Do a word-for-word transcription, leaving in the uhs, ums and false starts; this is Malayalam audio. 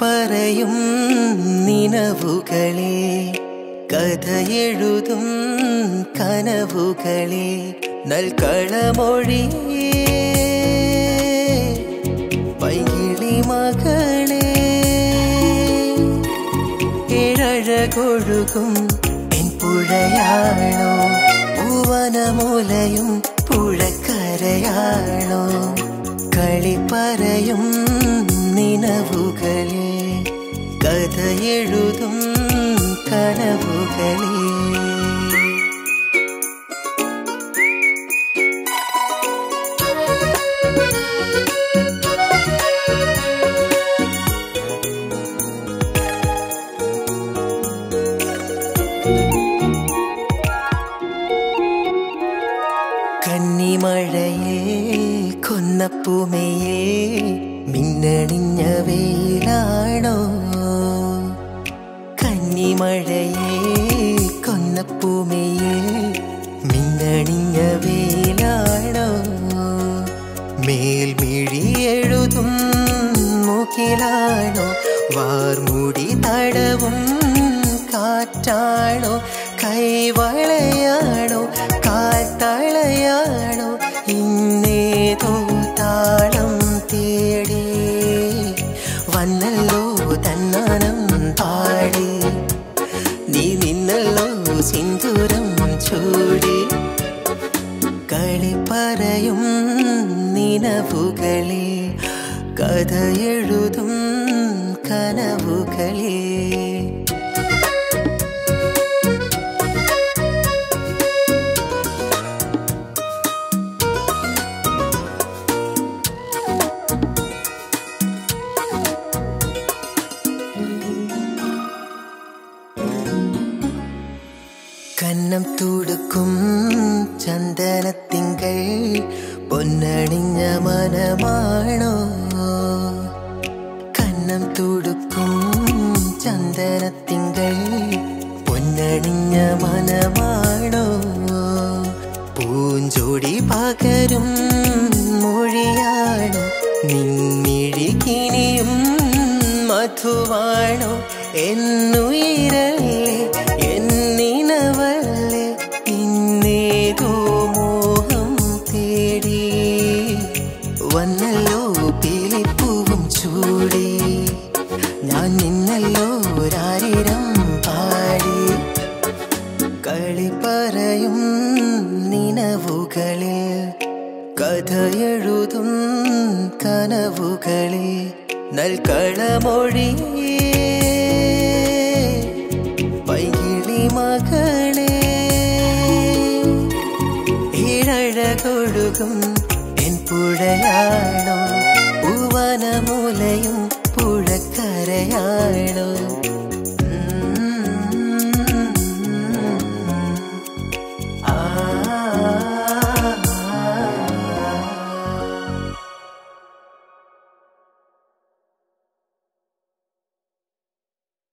परयुम निनवुकले कथयेळुदुम कनवुकले नल्कळमोळि पैगिळि मगळे एळळगोळुगुम पेण्पुळयाळो भुवनमूलयुम पुळकरयाळो കളി പറയും നിനവുകളേ കഥയെഴുതും കനവുകളേ പൂമയേ മിന്നണിഞ്ഞ വേലാണോ കന്നിമഴയേ കൊന്ന പൂമയേ മിന്നണിഞ്ഞ വേലാണോ മേൽമിഴി എഴുതും മൂക്കിലാണോ വാർമുടി തടവും കാറ്റാണോ കൈവളയാണോ കാൽത്തളയാണോ ഇന്നേതോ താളം തേടി വന്നല്ലോ തന്നാനം പാടി നീ നിന്നല്ലോ സിന്ദൂരം ചൂടി കളി പറയും നിനവുകളേ കഥയെഴുതും കനവുകളേ കന്നം തുടുക്കും ചന്ദനത്തിങ്കൾ പൊന്നണിഞ്ഞ മനമാണോ കന്നം തുടുക്കും ചന്ദനത്തിങ്കൾ പൊന്നണിഞ്ഞ മനമാണോ പൂഞ്ചോടി പകരും മൊഴിയാണോ നിന്നിഴികിനിയും മധുവാണോ എന്നുയിരല്ലേ വന്നല്ലോ പീലിപ്പൂവും ചൂടി ഞാൻ നിന്നല്ലോ ഒരാരിരം പാടി കളി പറയും നിനവുകളേ കഥയെഴുതും കനവുകളേ നൽകളമൊഴി പൈകിളി മകളേ ഇഴഴകൊഴുകും പുഴയാണോ പൂവനമൂലയും പുഴക്കരയാണോ